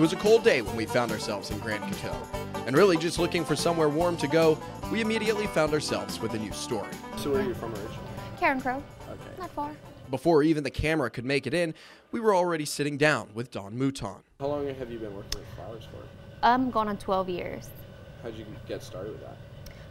It was a cold day when we found ourselves in Grand Coteau, and really just looking for somewhere warm to go, we immediately found ourselves with a new story. So where are you from originally? Karen Crow. Okay. Not far. Before even the camera could make it in, we were already sitting down with Dawn Mouton. How long have you been working with flowers for? I'm going on 12 years. How'd you get started with that?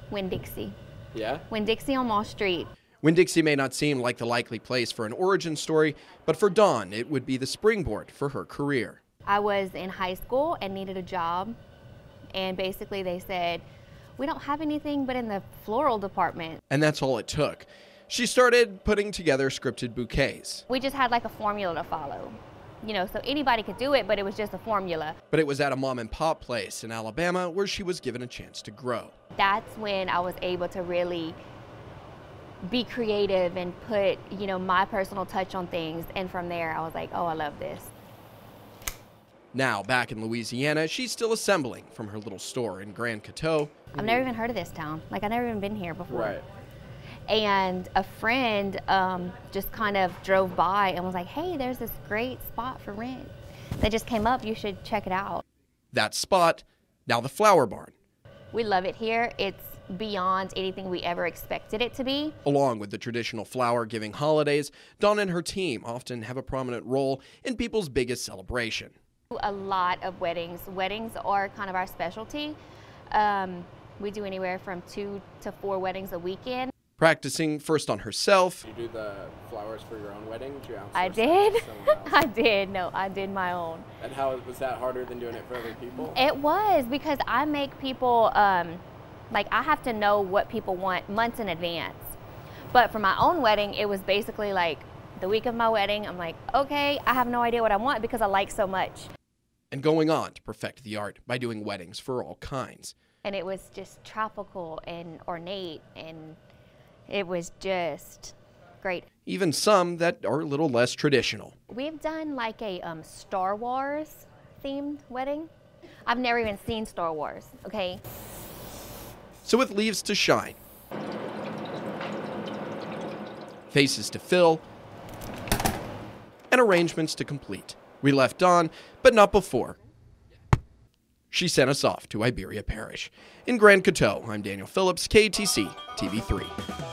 Winn-Dixie. Yeah? Winn-Dixie on Wall Street. Winn-Dixie may not seem like the likely place for an origin story, but for Dawn, it would be the springboard for her career. I was in high school and needed a job, and basically they said, we don't have anything but in the floral department. And that's all it took. She started putting together scripted bouquets. We just had like a formula to follow. You know, so anybody could do it, but it was just a formula. But it was at a mom and pop place in Alabama where she was given a chance to grow. That's when I was able to really be creative and put, you know, my personal touch on things. And from there, I was like, oh, I love this. Now, back in Louisiana, she's still assembling from her little store in Grand Coteau. I've never even heard of this town. Like, I've never even been here before. Right. And a friend just kind of drove by and was like, hey, there's this great spot for rent that just came up. You should check it out. That spot, now the Flower Barn. We love it here. It's beyond anything we ever expected it to be. Along with the traditional flower giving holidays, Dawn and her team often have a prominent role in people's biggest celebration. A lot of weddings. Weddings are kind of our specialty. We do anywhere from 2 to 4 weddings a weekend. Practicing first on herself. Did you do the flowers for your own wedding? Did you outsource? I did. I did. No, I did my own. And how was that harder than doing it for other people? It was, because I make people, like, I have to know what people want months in advance. But for my own wedding, it was basically like the week of my wedding, I'm like, okay, I have no idea what I want because I like so much. And going on to perfect the art by doing weddings for all kinds. And it was just tropical and ornate, and it was just great. Even some that are a little less traditional. We've done like a Star Wars themed wedding. I've never even seen Star Wars, okay? So it leaves to shine, faces to fill, and arrangements to complete. We left Dawn, but not before she sent us off to Iberia Parish. In Grand Coteau, I'm Daniel Phillips, KTC TV3.